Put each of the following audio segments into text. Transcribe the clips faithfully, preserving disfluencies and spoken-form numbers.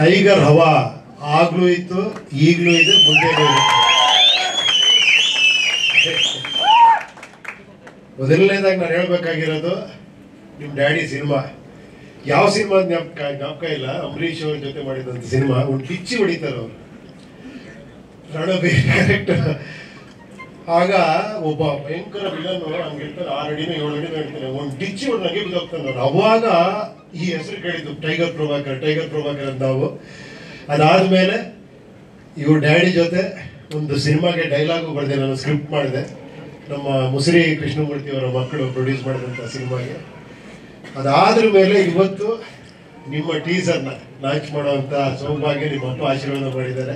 Tiger ಹವಾ ಆಗ್ಲೂ ಇತ್ತು, ಈಗಲೂ ಇದೆ, ಮುಂದೆನೂ ಇದೆ. ಮೊದಲನೇದಾಗಿ ನಾನು ಹೇಳ್ಬೇಕಾಗಿರೋದು ನಿಮ್ಮ ಡ್ಯಾಡಿ ಸಿನಿಮಾ. ಯಾವ ಸಿನಿಮಾ ಜ್ಞಾಪಕ ಜ್ಞಾಪಕ ಇಲ್ಲ, ಅಂಬರೀಷ್ ಅವ್ರ ಜೊತೆ ಮಾಡಿದಂಥ ಸಿನಿಮಾ. ಒಂದು ಕಿಚ್ಚಿ ಹೊಡಿತಾರೆ ಅವರು, ರಣಬೀರ್ ಕ್ಯಾರೆಕ್ಟರ್. ಆಗ ಒಬ್ಬ ಭಯಂಕರ ವಿಲನ್ ಹಂಗಿರ್ತಾರೆ, ಆರು ಅಡಿನ ಏಳು ಅಡಿನ ಇರ್ತಾರೆ, ಒಂದು ಡಿಚ್ಚಿ ಒಂದು ನಗೆ ಬಿದ್ದೋಗ್ತಾನೆ. ಅವಾಗ ಈ ಹೆಸರು ಕೇಳಿದ್ದು ಟೈಗರ್ ಪ್ರಭಾಕರ್, ಟೈಗರ್ ಪ್ರಭಾಕರ್ ಅಂತ. ನಾವು ಅದಾದ್ಮೇಲೆ ಇವ್ರ ಡ್ಯಾಡಿ ಜೊತೆ ಒಂದು ಸಿನಿಮಾಗೆ ಡೈಲಾಗು ಬರೆದೆ, ನಾನು ಸ್ಕ್ರಿಪ್ಟ್ ಮಾಡಿದೆ. ನಮ್ಮ ಮುಸಿರಿ ಕೃಷ್ಣಮೂರ್ತಿ ಅವರ ಮಕ್ಕಳು ಪ್ರೊಡ್ಯೂಸ್ ಮಾಡಿದಂಥ ಸಿನಿಮಾಗೆ. ಅದಾದ್ರ ಮೇಲೆ ಇವತ್ತು ನಿಮ್ಮ ಟೀಸರ್ನ ಲಾಂಚ್ ಮಾಡೋವಂಥ ಸೌಭಾಗ್ಯ ನಿಮ್ಮ ಅಪ್ಪ ಆಶೀರ್ವಾದ ಮಾಡಿದ್ದಾರೆ.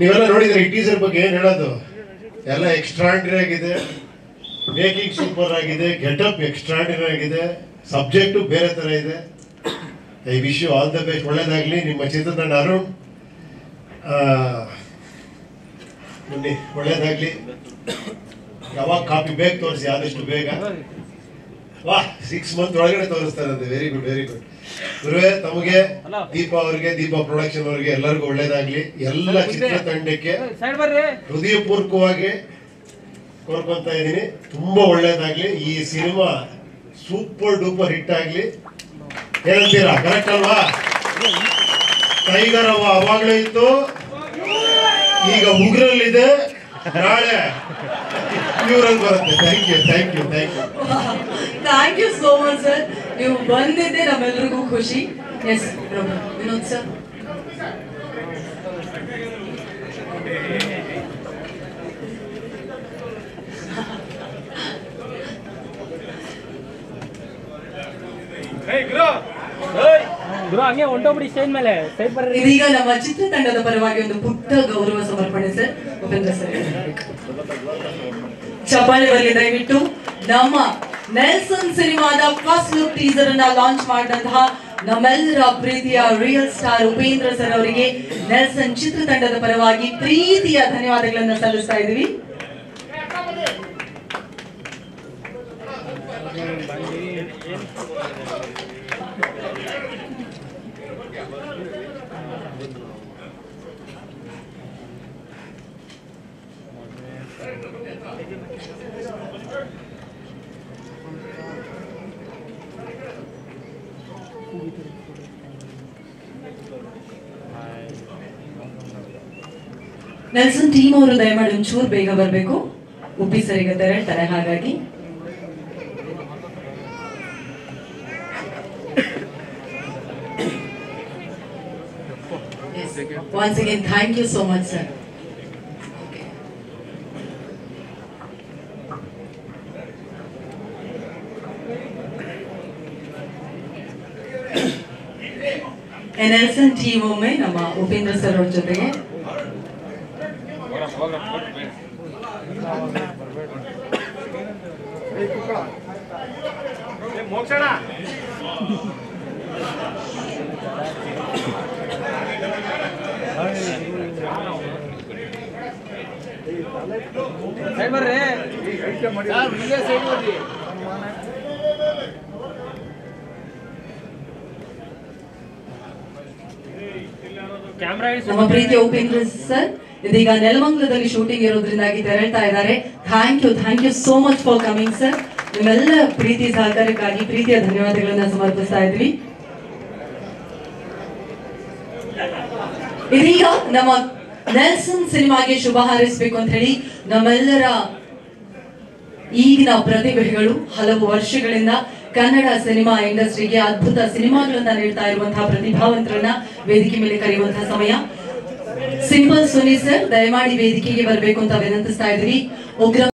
ನೀವೆಲ್ಲ ನೋಡಿದ್ರೆ ಈ ಟೀಸರ್ ಬಗ್ಗೆ ಏನು ಹೇಳೋದು, ಎಲ್ಲ ಎಕ್ಸ್ಟ್ರಾರ್ಡಿನರಿ ಆಗಿದೆ, ಮೇಕಿಂಗ್ ಸೂಪರ್ ಆಗಿದೆ, ಗೆಟಪ್ ಎಕ್ಸ್ಟ್ರಾರ್ಡಿನರಿ ಆಗಿದೆ, ಸಬ್ಜೆಕ್ಟು ಬೇರೆ ಥರ ಇದೆ. I wish you all the best, ಒಳ್ಳೇದಾಗಲಿ ನಿಮ್ಮ ಚಿತ್ರತಂಡ. ಅರುಣ್ ಬನ್ನಿ, ಒಳ್ಳೇದಾಗಲಿ. ಯಾವಾಗ ಕಾಪಿ ಬೇಗ ತೋರಿಸಿ, ಆದಷ್ಟು ಬೇಗ. ವಾ, ಸಿಕ್ಸ್ ಮಂತ್ ಒಳಗಡೆ ತೋರಿಸ್ತಾರಂತೆ. ವೆರಿ ಗುಡ್, ವೆರಿ ಗುಡ್ ಗುರುವೇ. ತಮಗೆ, ದೀಪಾ ಅವ್ರಿಗೆ, ದೀಪಾ ಪ್ರೊಡಕ್ಷನ್ ಅವ್ರಿಗೆ ಎಲ್ಲರಿಗೂ ಒಳ್ಳೇದಾಗ್ಲಿ. ಎಲ್ಲ ಚಿತ್ರ ತಂಡಕ್ಕೆ ಹೃದಯಪೂರ್ವಕವಾಗಿ ಕೋರ್ಕೊಂತ ಇದ್ದೀನಿ, ತುಂಬಾ ಒಳ್ಳೇದಾಗ್ಲಿ. ಈ ಸಿನಿಮಾ ಸೂಪರ್ ಡೂಪರ್ ಹಿಟ್ ಆಗ್ಲಿ. ಏನಂತೀರಾ, ಕರೆಕ್ಟ್ ಅಲ್ವಾ? ಟೈಗರ್ ಅವ ಅವಾಗಲೇ ಇತ್ತು, ಈಗ ಉಗ್ರಲ್ಲಿದೆ, ನಾಳೆ ಇವರಲ್ಲಿ ಬರುತ್ತೆ. Thank you, thank you, thank you. Thank you so much sir, ನೀವು ಬಂದಿದ್ದೆ ನಮ್ಮೆಲ್ಲರಿಗೂ ಖುಷಿ. S Vinod sir. ಇದೀಗ ನಮ್ಮ ಚಿತ್ರತಂಡದ ಪರವಾಗಿ ಒಂದು ಪುಟ್ಟ ಗೌರವ ಸಮರ್ಪಣೆ ಸರ್, ಉಪೇಂದ್ರ ಸರ್. ಚಪ್ಪಾಳೆ ಬರಲಿ ದಯವಿಟ್ಟು. ನಮ್ಮ ನೆಲ್ಸನ್ ಸಿನಿಮಾದ ಫಸ್ಟ್ ಲುಕ್ ಟೀಸರ್ ಅನ್ನ ಲಾಂಚ್ ಮಾಡಿದಂತಹ ನಮ್ಮೆಲ್ಲರ ಪ್ರೀತಿಯ ರಿಯಲ್ ಸ್ಟಾರ್ ಉಪೇಂದ್ರ ಸರ್ ಅವರಿಗೆ ನೆಲ್ಸನ್ ಚಿತ್ರತಂಡದ ಪರವಾಗಿ ಪ್ರೀತಿಯ ಧನ್ಯವಾದಗಳನ್ನು ಸಲ್ಲಿಸ್ತಾ ಇದ್ದೀವಿ. ನೆಲ್ಸನ್ ಟೀಮ್ ಅವರು ದಯಮಾಡಿ ಒಂಚೂರು ಬೇಗ ಬರಬೇಕು, ಉಪ್ಪಿ ಸರಿಗತ್ತಾರೆ ತಲೆ. ಹಾಗಾಗಿ once again thank you so much sir. Nelson team ಒಮ್ಮೆ ನಮ್ಮ ಉಪೇಂದ್ರ ಸರ್ ಅವ್ರ ಜೊತೆಗೆ. ನಮ್ಮ ಪ್ರೀತಿಯ ಉಪೇಂದ್ರ ಸರ್ ಇದೀಗ ನೆಲಮಂಗಲದಲ್ಲಿ ಶೂಟಿಂಗ್ ಇರೋದ್ರಿಂದಾಗಿ ತೆರಳ್ತಾ ಇದ್ದಾರೆ. Thank you, thank you so much for coming sir. ನಿಮ್ಮೆಲ್ಲ ಪ್ರೀತಿ ಸಹಕಾರಕ್ಕಾಗಿ ಪ್ರೀತಿಯ ಧನ್ಯವಾದಗಳನ್ನ ಸಮರ್ಪಿಸ್ತಾ ಇದ್ವಿ. ಇದೀಗ ನಮ್ಮ ನೆಲ್ಸನ್ ಸಿನಿಮಾಗೆ ಶುಭ ಹಾರೈಸಬೇಕು ಅಂತ ಹೇಳಿ ನಮ್ಮೆಲ್ಲರ ಈಗಿನ ಪ್ರತಿಭೆಗಳು ಹಲವು ವರ್ಷಗಳಿಂದ ಕನ್ನಡ ಸಿನಿಮಾ ಇಂಡಸ್ಟ್ರಿಗೆ ಅದ್ಭುತ ಸಿನಿಮಾಗಳನ್ನ ನೀಡ್ತಾ ಇರುವಂತಹ ಪ್ರತಿಭಾವಂತರನ್ನ ವೇದಿಕೆ ಮೇಲೆ ಕರೆಯುವಂತಹ ಸಮಯ. ಸಿಂಪಲ್ ಸುನಿ ಸರ್ ದಯಮಾಡಿ ವೇದಿಕೆಗೆ ಬರಬೇಕು ಅಂತ ವಿನಂತಿಸ್ತಾ ಇದ್ವಿ. ಉಗ್ರ